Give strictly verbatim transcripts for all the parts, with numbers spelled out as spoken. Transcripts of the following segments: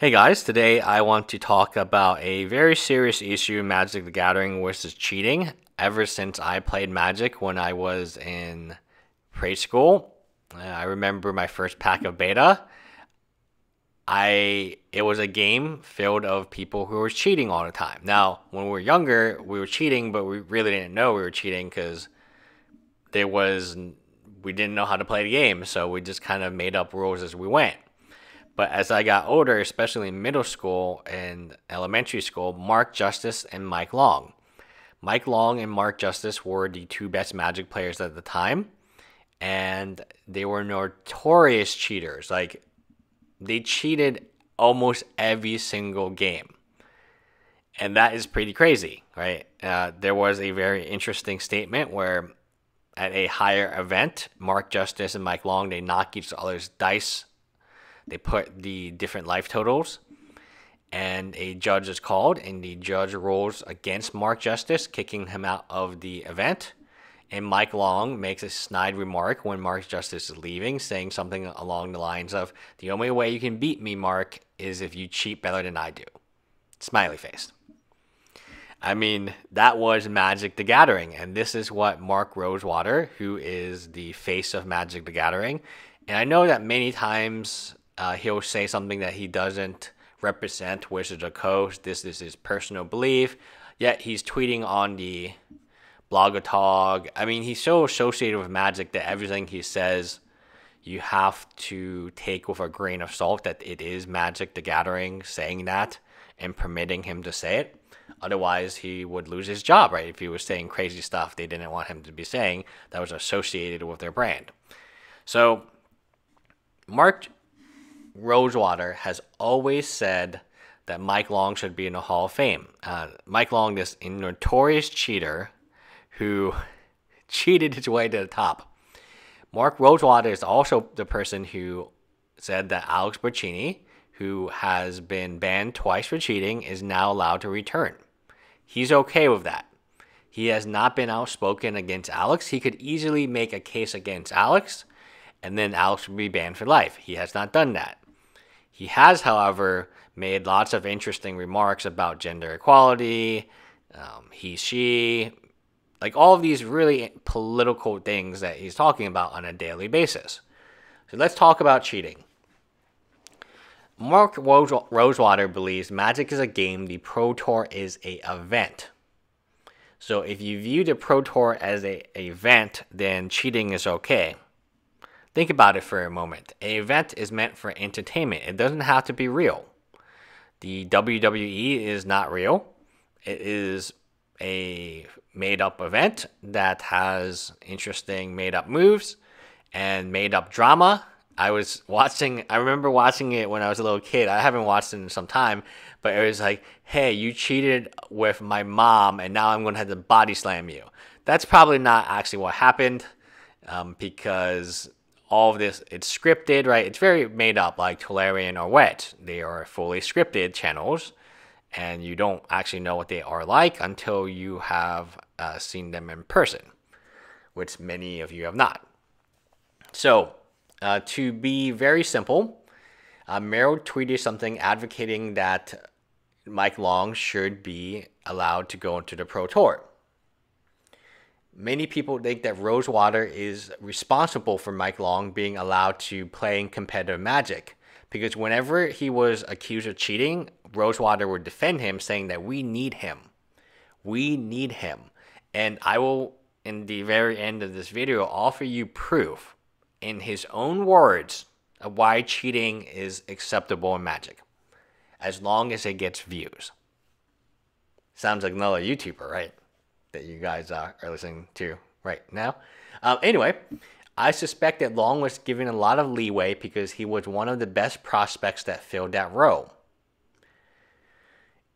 Hey guys, today I want to talk about a very serious issue, Magic the Gathering versus cheating. Ever since I played Magic when I was in preschool, I remember my first pack of beta. I it was a game filled of people who were cheating all the time. Now, when we were younger, we were cheating, but we really didn't know we were cheating because there was we didn't know how to play the game, so we just kind of made up rules as we went. But as I got older, especially in middle school and elementary school, Mark Justice and Mike Long. Mike Long and Mark Justice were the two best Magic players at the time. And they were notorious cheaters. Like, they cheated almost every single game. And that is pretty crazy, right? Uh, there was a very interesting statement where at a higher event, Mark Justice and Mike Long, they knocked each other's dice. They put the different life totals, and a judge is called, and the judge rules against Mark Justice, kicking him out of the event. And Mike Long makes a snide remark when Mark Justice is leaving, saying something along the lines of, "The only way you can beat me, Mark, is if you cheat better than I do." Smiley face. I mean, that was Magic the Gathering, and this is what Mark Rosewater, who is the face of Magic the Gathering, and I know that many times... Uh, he'll say something that he doesn't represent Wizards of the Coast. This is his personal belief. Yet he's tweeting on the blog-a-tog. I mean, he's so associated with Magic that everything he says, you have to take with a grain of salt that it is Magic the Gathering saying that and permitting him to say it. Otherwise, he would lose his job, right? If he was saying crazy stuff they didn't want him to be saying that was associated with their brand. So, Mark Rosewater has always said that Mike Long should be in the Hall of Fame. Uh, Mike Long, this notorious cheater who cheated his way to the top. Mark Rosewater is also the person who said that Alex Burcini, who has been banned twice for cheating, is now allowed to return. He's okay with that. He has not been outspoken against Alex. He could easily make a case against Alex, and then Alex would be banned for life. He has not done that. He has, however, made lots of interesting remarks about gender equality, um, he, she, like all of these really political things that he's talking about on a daily basis. So let's talk about cheating. Mark Rosewater believes Magic is a game, the Pro Tour is an event. So if you view the Pro Tour as an event, then cheating is okay. Think about it for a moment. An event is meant for entertainment. It doesn't have to be real. The W W E is not real. It is a made-up event that has interesting made-up moves and made-up drama. I was watching, I remember watching it when I was a little kid. I haven't watched it in some time, but it was like, hey, you cheated with my mom and now I'm going to have to body slam you. That's probably not actually what happened um, because... all of this, it's scripted, right? It's very made up, like Tolarian or Wedge. They are fully scripted channels, and you don't actually know what they are like until you have uh, seen them in person, which many of you have not. So, uh, to be very simple, uh, Maro tweeted something advocating that Mike Long should be allowed to go into the Pro Tour. Many people think that Rosewater is responsible for Mike Long being allowed to play in competitive Magic, because whenever he was accused of cheating, Rosewater would defend him, saying that we need him. We need him. And I will, in the very end of this video, offer you proof in his own words of why cheating is acceptable in Magic, as long as it gets views. Sounds like another YouTuber, right? That you guys are listening to right now. Um, anyway, I suspect that Long was given a lot of leeway because he was one of the best prospects that filled that role.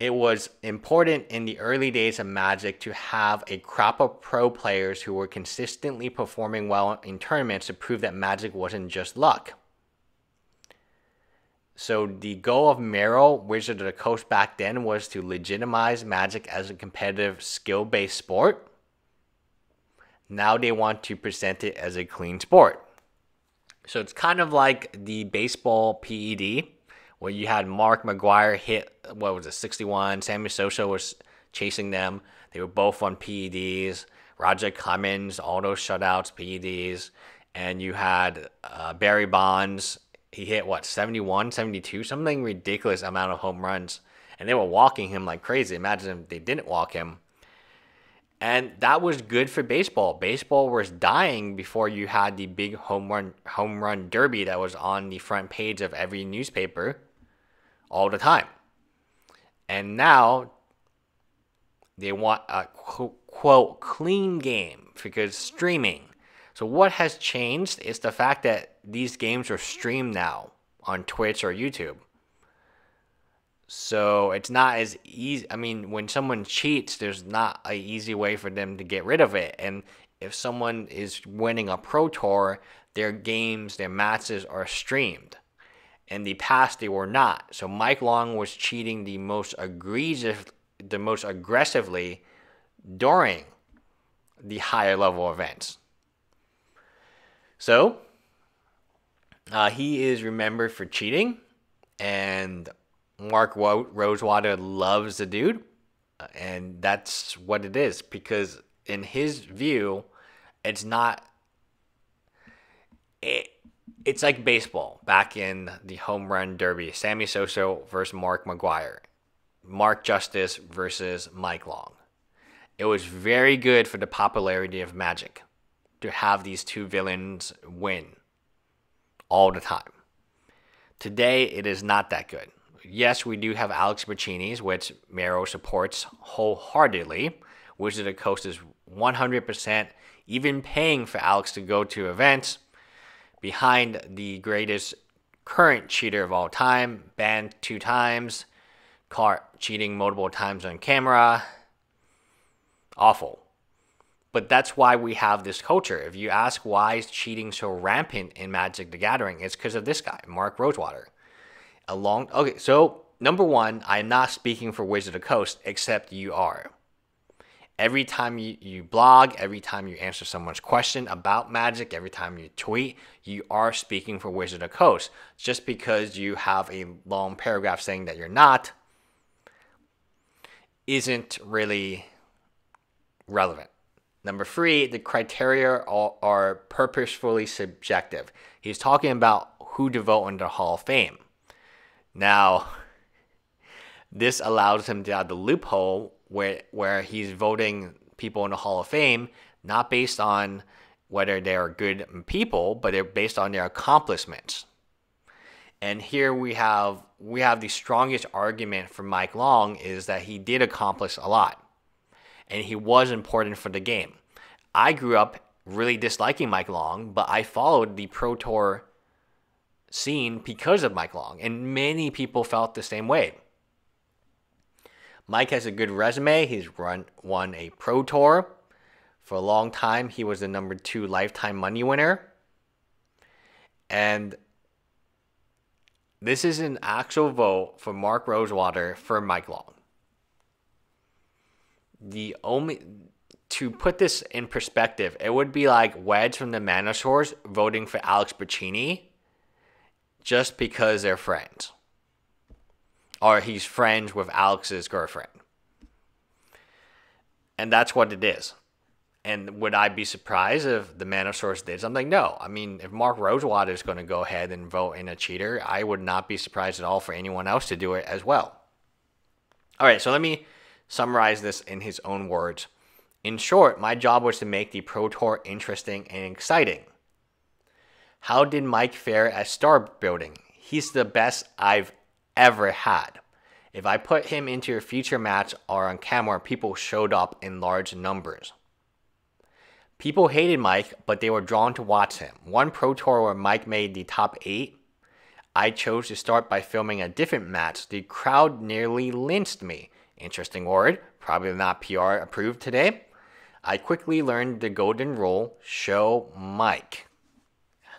It was important in the early days of Magic to have a crop of pro players who were consistently performing well in tournaments to prove that Magic wasn't just luck. So the goal of Maro, Wizards of the Coast back then, was to legitimize Magic as a competitive skill-based sport. Now they want to present it as a clean sport. So it's kind of like the baseball P E D where you had Mark McGwire hit, what was it, sixty-one. Sammy Sosa was chasing them. They were both on P E Ds. Roger Clemens, all those shutouts, P E Ds. And you had uh, Barry Bonds. He hit, what, seventy-one, seventy-two? Something ridiculous amount of home runs. And they were walking him like crazy. Imagine if they didn't walk him. And that was good for baseball. Baseball was dying before you had the big home run, home run derby that was on the front page of every newspaper all the time. And now they want a quote, quote clean game because streaming. So what has changed is the fact that these games are streamed now on Twitch or YouTube. So it's not as easy. I mean, when someone cheats, there's not an easy way for them to get rid of it. And if someone is winning a Pro Tour, their games, their matches are streamed. In the past, they were not. So Mike Long was cheating the most egregious, the most aggressively during the higher level events. So uh, he is remembered for cheating, and Mark Rosewater loves the dude, and that's what it is, because in his view, it's not it, it's like baseball back in the home run derby. Sammy Sosa versus Mark McGwire, Mark Justice versus Mike Long. It was very good for the popularity of Magic to have these two villains win all the time. Today, it is not that good. Yes, we do have Alex Burcini's, which Maro supports wholeheartedly. Wizards of the Coast is one hundred percent even paying for Alex to go to events behind the greatest current cheater of all time, banned two times, caught cheating multiple times on camera. Awful. But that's why we have this culture. If you ask why is cheating so rampant in Magic the Gathering, it's because of this guy, Mark Rosewater. Along, okay, so number one, I'm not speaking for Wizards of the Coast, except you are. Every time you, you blog, every time you answer someone's question about Magic, every time you tweet, you are speaking for Wizards of the Coast. Just because you have a long paragraph saying that you're not, isn't really relevant. Number three, the criteria are, are purposefully subjective. He's talking about who to vote into the Hall of Fame. Now, this allows him to have the loophole where, where he's voting people in the Hall of Fame, not based on whether they are good people, but they're based on their accomplishments. And here we have, we have the strongest argument for Mike Long is that he did accomplish a lot. And he was important for the game. I grew up really disliking Mike Long, but I followed the Pro Tour scene because of Mike Long, and many people felt the same way. Mike has a good resume. He's run won a Pro Tour for a long time. He was the number two lifetime money winner, and this is an actual vote for Mark Rosewater for Mike Long. The only to put this in perspective, it would be like Wedge from the Mana Source voting for Alex Pucini just because they're friends. Or he's friends with Alex's girlfriend. And that's what it is. And would I be surprised if the Mana Source did something? No. I mean, if Mark Rosewater is going to go ahead and vote in a cheater, I would not be surprised at all for anyone else to do it as well. All right, so let me summarize this in his own words. In short, my job was to make the Pro Tour interesting and exciting. How did Mike fare at star building? He's the best I've ever had. If I put him into a future match or on camera, people showed up in large numbers. People hated Mike, but they were drawn to watch him. One Pro Tour where Mike made the top eight, I chose to start by filming a different match. The crowd nearly lynched me. Interesting word, probably not P R approved today. I quickly learned the golden rule, show Mike.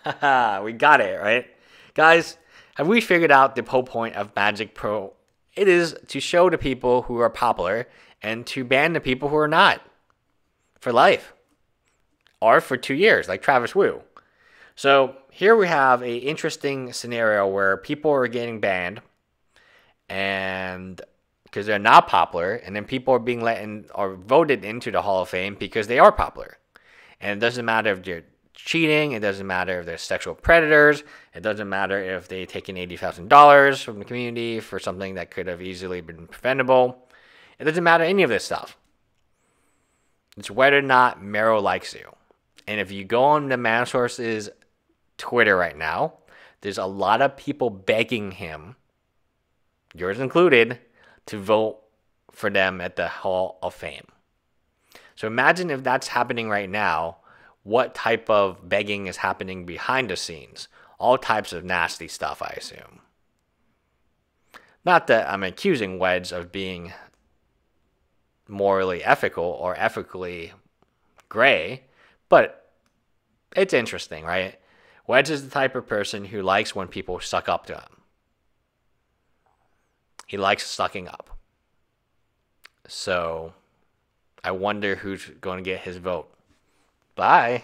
Haha, we got it, right? Guys, have we figured out the whole point of Magic Pro? It is to show the people who are popular and to ban the people who are not for life or for two years, like Travis Wu. So here we have an interesting scenario where people are getting banned and because they're not popular, and then people are being let in or voted into the Hall of Fame because they are popular. And it doesn't matter if they're cheating, it doesn't matter if they're sexual predators, it doesn't matter if they take in eighty thousand dollars from the community for something that could have easily been preventable. It doesn't matter any of this stuff. It's whether or not Maro likes you. And if you go on the Mana Source's Twitter right now, there's a lot of people begging him, yours included, to vote for them at the Hall of Fame. So imagine if that's happening right now, what type of begging is happening behind the scenes. All types of nasty stuff, I assume. Not that I'm accusing Wedge of being morally ethical or ethically gray, but it's interesting, right? Wedge is the type of person who likes when people suck up to him. He likes sucking up. So I wonder who's going to get his vote. Bye.